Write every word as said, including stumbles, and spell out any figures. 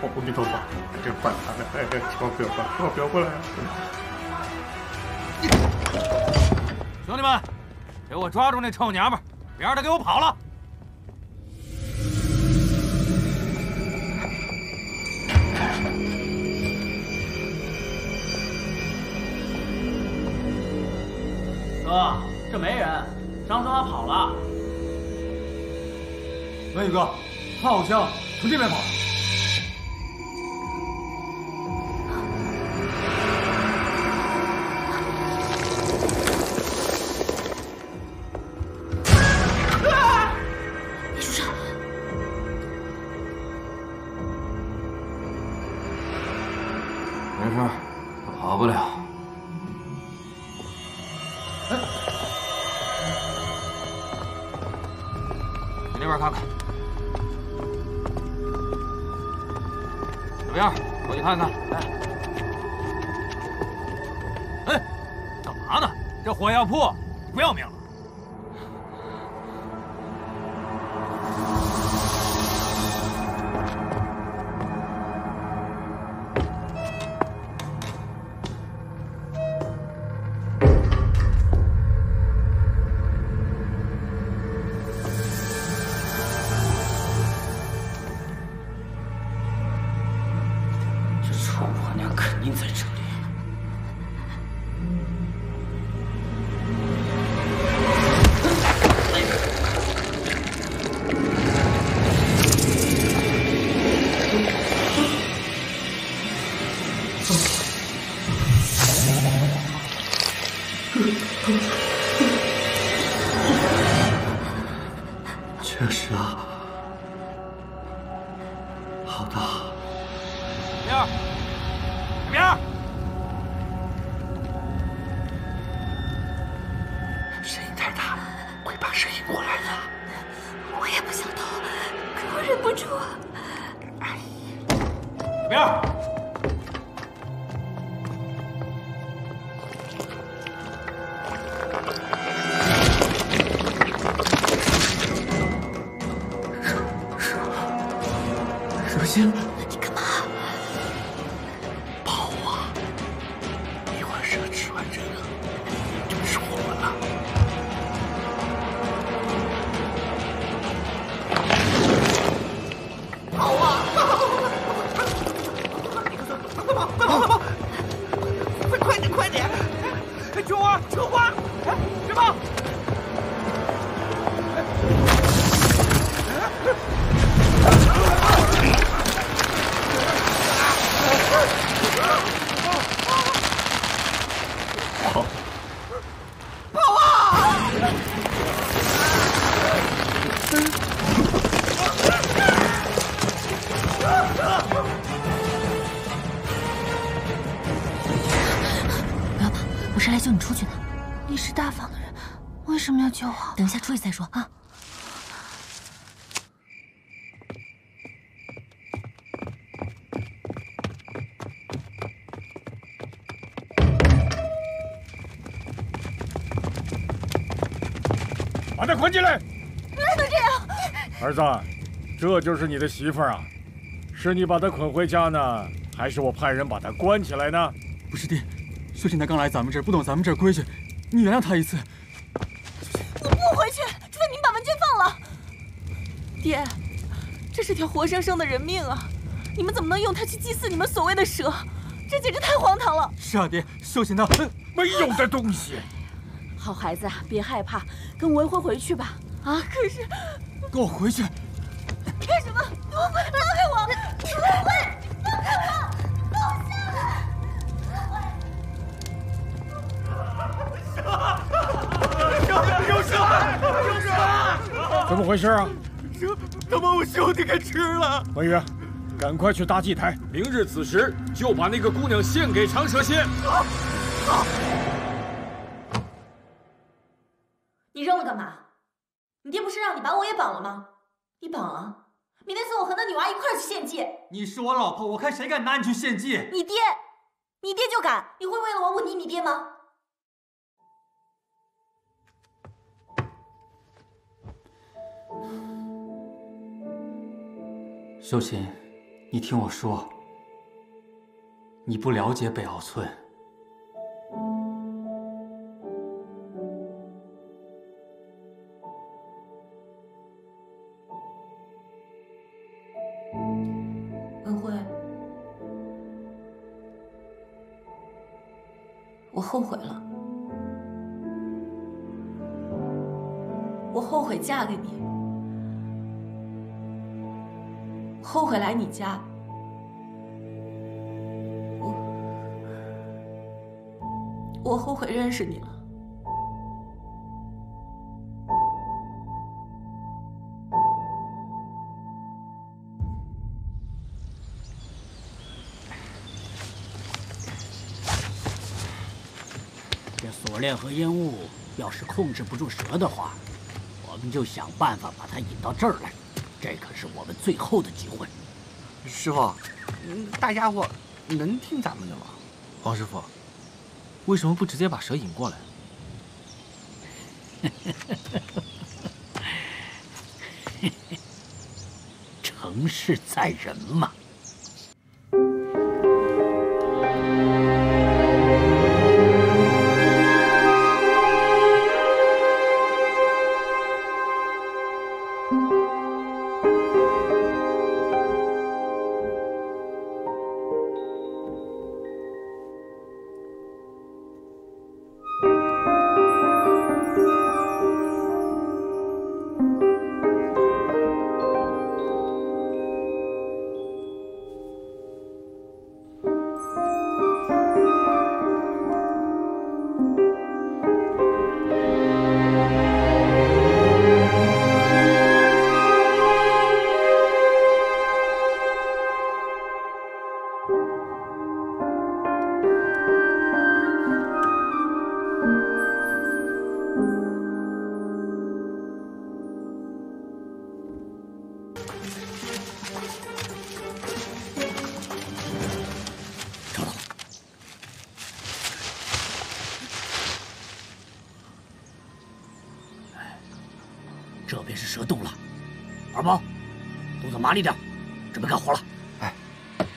我不给头发，就管他了，哎哎，千万不要管，千万不要过来啊！兄弟们，给我抓住那臭娘们，别让她给我跑了！ 哥，这没人。张双他跑了。文宇哥，他好像从这边跑了。啊！别出声！没事，他跑不了。 这边看看，怎么样？过去看看。哎，哎，干嘛呢？这火药铺不要命了！等一下出去再说啊！把他捆起来！不要这样！儿子，这就是你的媳妇儿啊？是你把她捆回家呢，还是我派人把她关起来呢？不是爹，薛婶她刚来咱们这儿，不懂咱们这儿规矩，你原谅她一次。 爹，这是条活生生的人命啊！你们怎么能用它去祭祀你们所谓的蛇？这简直太荒唐了！是啊，爹，修行的没用的东西。好孩子，别害怕，跟我一会儿回去吧。啊，可是，跟我回去干什么？你们放开我！你们放开我！放下来！蛇，有蛇，有蛇！怎么回事啊？ 他把我兄弟给吃了！文宇，赶快去搭祭台，明日子时就把那个姑娘献给长蛇蝎。好，好。你扔了干嘛？你爹不是让你把我也绑了吗？你绑啊！明天送我和那女娃一块去献祭。你是我老婆，我看谁敢拿你去献祭！你爹，你爹就敢！你会为了我忤逆你爹吗？ 秀琴，你听我说，你不了解北坳村。恩惠，我后悔了，我后悔嫁给你。 后悔来你家，我我后悔认识你了。这锁链和烟雾要是控制不住蛇的话，我们就想办法把它引到这儿来。 这可是我们最后的机会，师傅，大家伙能听咱们的吗？王师傅，为什么不直接把蛇引过来？成事在人嘛。 这边是蛇洞了，二毛，动作麻利点，准备干活了。